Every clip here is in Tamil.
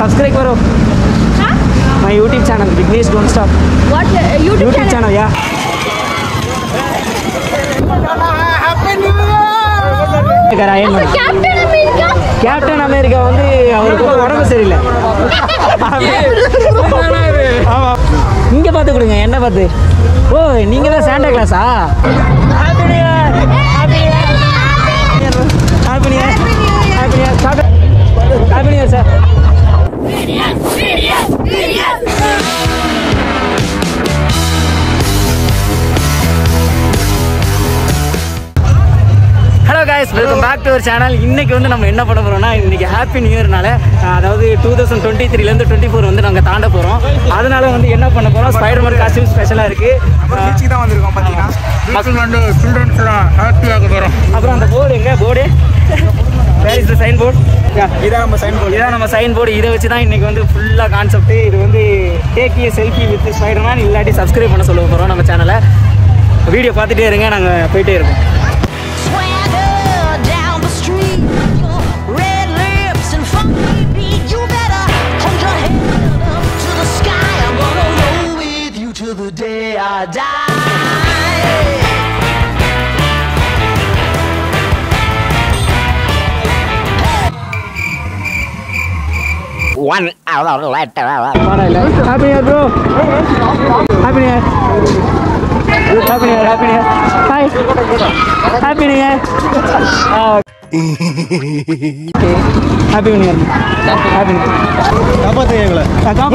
Subscribe karo. Huh? My YouTube channel, Vignesh, don't stop. What? YouTube channel? Yeah. Happy New Year! Captain America? Captain America வந்து அவருக்கு உடம்பு சரியில்லை. ஆமா. நீங்க பாத்து கொடுங்க என்ன பாத்து. ஓ நீங்க தான் சாண்டா கிளாஸா? Happy New Year! Happy New Year! Happy New Year! Happy New Year! Happy New Year sir. Hello guys, welcome back to our channel. இன்னைக்கு வந்து நம்ம என்ன பண்ண போறோம்னா இன்னைக்கு ஹேப்பி நியூ இயர்னால அதாவது 2023 ல இருந்து 24 வந்து நாங்க தாண்ட போறோம். அதனால வந்து என்ன பண்ண போறோம் ஸ்பைடர்மேன் காஸ்டியூம் ஸ்பெஷலா இருக்கு. பீச்சுக்கு தான் வந்திருக்கோம் பாத்தீங்களா? மக்கள் வந்து சில்ட்ரன்ஸ் எல்லாம் ஹாப்பியா போறோம். அப்புறம் அந்த போர்டு எங்க board? Where is the sign board? Yeah, இதான் நம்ம sign board. இதான் நம்ம sign board. இத வச்சு தான் இன்னைக்கு வந்து ஃபுல்லா கான்செப்ட் இது வந்து take a selfie with Spider-Man இல்லாட்டி subscribe பண்ண சொல்ல போறோம் நம்ம சேனலை. வீடியோ பார்த்துட்டே இருங்க நாங்க போயிட்டே இருக்கோம். One hour later. Happy New Year, bro. Happy New Year. Happy New Year. Happy New Year. Hi. Happy New Year. Okay. Happy New Year. Happy New Year. Come on, take it. Come on.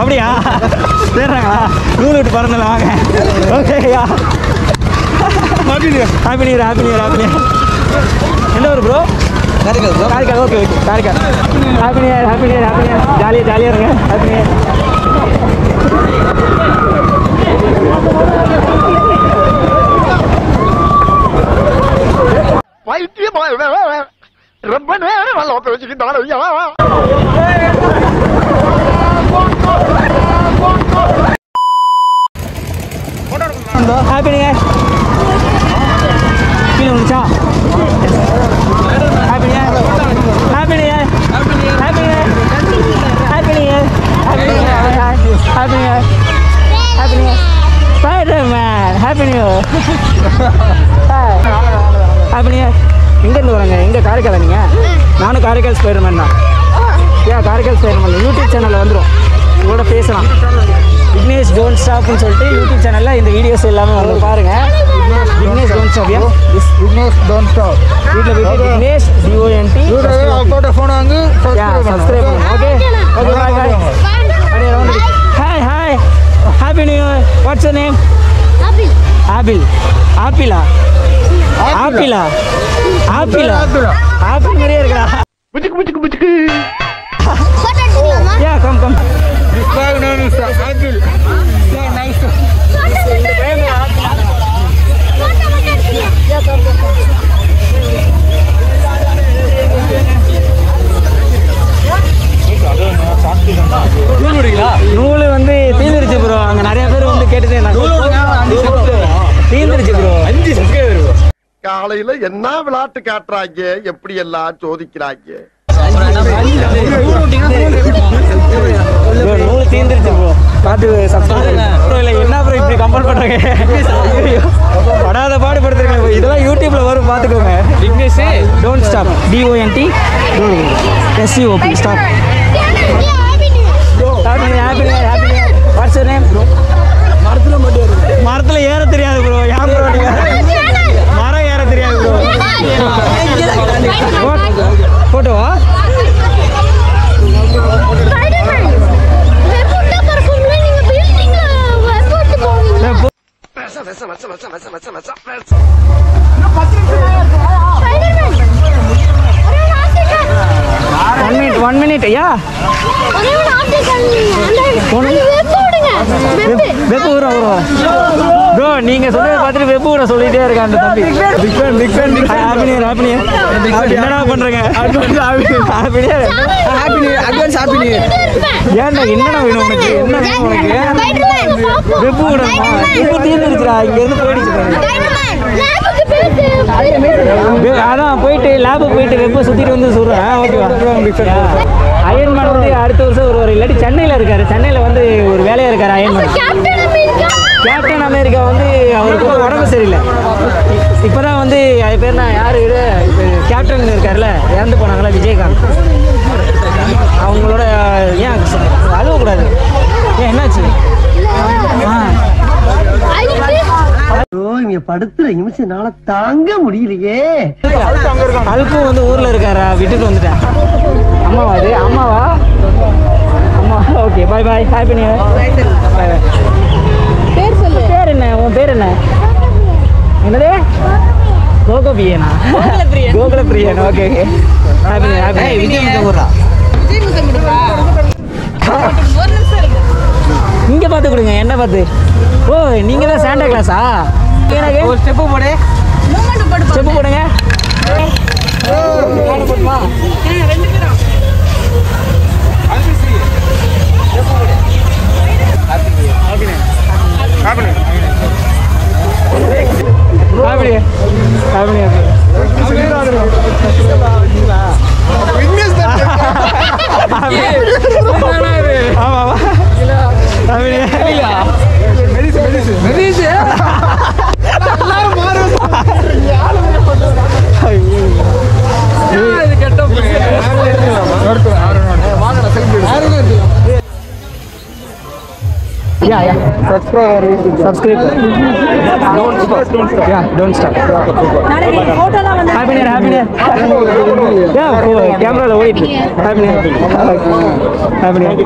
Abdiya. Seranga. Rule it, parnal aaga. Okay, yeah. Happy New Year. Happy New Year. Happy New Year. Happy New Year. Hello, bro. Karaikal, bro. Karaikal, okay, okay. Karaikal. Happy New Year, Happy New Year, Happy New Year. Jolly, jolly, okay. Happy New Year. Why do you boy? Rabban, I love you. You don't know. Yeah. Happy New Year. Feeling cha. Happy New Year! Happy New Year! Happy New Year! Happy New Year! Happy New Year! Happy New Year! Happy New Year! Spider-Man! Happy New Year! Happy New Year! Where are you? Where are you? I am Karaikal Spider-Man. Yeah, Karaikal Spider-Man. YouTube channel. You can face it. Vignesh don't stop. YouTube channel. You can see all the videos. Vignesh don't stop. Vignesh don't stop. Vignesh D-O-N-T. Yeah, subscribe. Okay. Okay, bye bye. Hi, hi. Happy New Year. What's your name? Abil. Abil. Apila. Apila. Apila. Apil Maria. Butchuk, butchuk, butchuk. Yeah, come, come. Abil. Yeah, nice. Yeah, come, come. நூலு வந்து தீந்துருச்சு ப்ரோ அங்க நிறைய பேர் வந்து கேட்டுதே தீந்துருச்சு ப்ரோ 5 சப்ஸ்கிரைபர் காலையில என்ன விளையாட்டு காட்டுறாங்க எப்படி எல்லாம் சோதிக்கிறாங்க நூலு தீந்துருச்சு ப்ரோ பாத்து சப்ஸ்கிரைபர் ப்ரோ இல்ல என்ன ப்ரோ இப்படி கம்பல் பண்றீங்க படாத பாடு படுத்துறீங்க இதெல்லாம் யூடியூப்ல வரும் பாத்துக்கோங்க Vignesh don't stop D O N T S C O P stop What's your name, bro? Marthala yera theriyadu bro. Yeah, bro. Mara yera theriyadu bro. What? Photo ah? Spider-Man. Where put the perfume in the building? Where put the bomb? Pesa, pesa, pesa, pesa, pesa, pesa, pesa, pesa. Spider-Man. Are you not taking? 1 minute, 1 minute, yeah. Are you not taking? Under. வெப்பு ஊரா ஊரா bro நீங்க சொல்றத பார்த்து வெப்பு ஊரா சொல்லிட்டே இருக்கான் தம்பி big fan big fan happy new year என்னடா பண்றீங்க happy new year happy new year advance happy new year ஏன்டா என்னடா வேணும் உங்களுக்கு என்ன வேணும் உங்களுக்கு வெப்பு ஊரா இப்போ தீந்துடுச்சுடா இங்க இருந்து போயிடுச்சு அதான் போயிட்டு லேபுக்கு போயிட்டு வெப்பு சுத்திட்டு வந்து சொல்றேன் ஓகேவா அயன் மேன் அடுத்த வருஷம் ஒரு இல்லாட்டி சென்னையில் இருக்காரு. சென்னையில் வந்து ஒரு வேலையாக இருக்காரு. அயன்மேன் கேப்டன் அமெரிக்கா வந்து அவருக்கு உடம்பு சரியில்லை. இப்போ தான் வந்து அது பேர் நான் யார் விட இப்போ கேப்டன் இருக்காருல்ல, இறந்து போனாங்களா விஜயகாந்த், அவங்களோட ஏன் அழுவக்கூடாது, ஏன் என்னாச்சு? படுத்துற நிமிஷம் நாள தாங்க முடியலையே. அல்பு வந்து ஊர்ல இருக்காரா, வீட்டுக்கு வந்துட்டேன். அம்மாவா அது? அம்மாவா? அம்மா ஓகே, பாய் பாய். ஹாய் பண்ணியா, பாய் பாய். பேர் சொல்லு. பேர் என்ன உன்? பேர் என்ன? என்னது? கோகுல பிரியனா? கோகுல பிரியன். கோகுல பிரியன். Okay okay. ஹாய் பண்ணியா. ஹாய். விஜய் ஊர்ரா? விஜய் ஊர்ரா? ஒரு நிமிஷம் இருக்கு. இங்க பாத்து கொடுங்க. என்ன பாத்து? ஓ, நீங்க தான் சாண்டா கிளாஸா? ஒரு ஸ்டெப் போடு. மூமெண்ட் போடு. ஸ்டெப் போடுங்க. ஓ, மூமெண்ட் போடுமா? ரெண்டு பேரும். ஆல்பிசி. ஸ்டெப் போடு. ஆல்பிசி. ஆல்பிசி. ஆல்பிசி. ஆல்பிசி. ஆல்பிசி. விக்னேஷ் தான். ஏ, ஆமா ஆமா. இல்ல. ஆல்பிசி. இல்ல. மெலிஸ் எல்லாரும் மாறு யாரும் பண்றது. ஐயோ இது கெட்ட போய் நோட் ஆறணும். வாங்கடா செல்ஃபி எடுங்க. Yeah yeah subscribe. Don't stop. Yeah don't stop. நாளைக்கு போட்டோல வந்து happy near. Happy near. Yeah கேமரால ஓடிட்டு. Happy near. Happy near.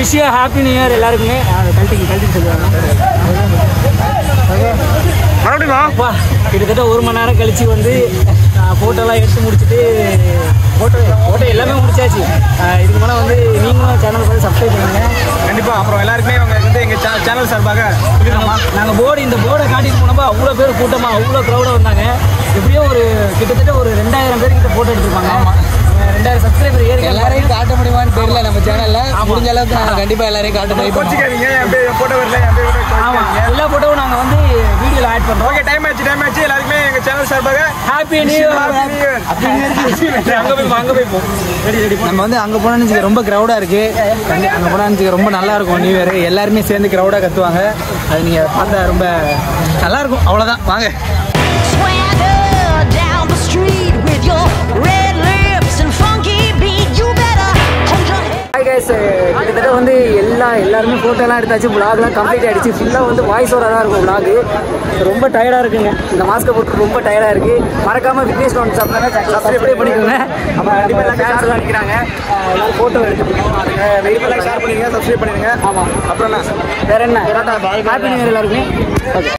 Wish you happy new year எல்லாருக்குமே. கழட்டிக்கு கழட்டின்னு சொல்லுவாங்க. மறுபடியும் கிட்டத்தட்ட ஒரு மணி நேரம் கழித்து வந்து ஃபோட்டோலாம் எடுத்து முடிச்சுட்டு ஃபோட்டோ எல்லாமே முடிச்சாச்சு. இதுக்கு மேலே வந்து நீங்களும் சேனலுக்கு வந்து சப்ஸ்கிரைப் பண்ணுங்க கண்டிப்பாக. அப்புறம் எல்லாருக்குமே அவங்க வந்து எங்கள் சேனல் சார்பாக நாங்கள் போர்டு இந்த போர்டை காட்டிட்டு போனப்போ அவ்வளோ பேர் கூட்டமாக அவ்வளோ க்ரௌடாக வந்தாங்க. எப்படியோ ஒரு கிட்டத்தட்ட ஒரு 2000 பேர் கிட்ட ஃபோட்டோ எடுத்துருப்பாங்க. 2000 சப்ஸ்கிரைபர் ஏறிங்க. எல்லாரையும் காட்ட முடியுமான்னு தெரியல. நம்ம சேனல்ல முடிஞ்ச அளவுக்கு நாங்க கண்டிப்பா எல்லாரையும் காட்ட ட்ரை பண்ணுங்க. என் போட்டோ வரல, ஆமா எல்லா போட்டோவும் நாங்க வந்து வீடியோல ஆட் பண்றோம். ஓகே, டைம் ஆச்சு எல்லாருமே எங்க சேனல் சார்பாக happy new year. Happy new year. அங்க போய் போ. ரெடி நம்ம வந்து அங்க போனா நினைச்சு ரொம்ப கிரவுடா இருக்கு. அங்க போனா நினைச்சு ரொம்ப நல்லா இருக்கும். நியூ இயர் எல்லாரும் சேர்ந்து கிரவுடா கத்துவாங்க. அது நீங்க பார்த்தா ரொம்ப நல்லா இருக்கும். அவ்வளவுதான். வாங்க down the street with your red lips and Subscribe.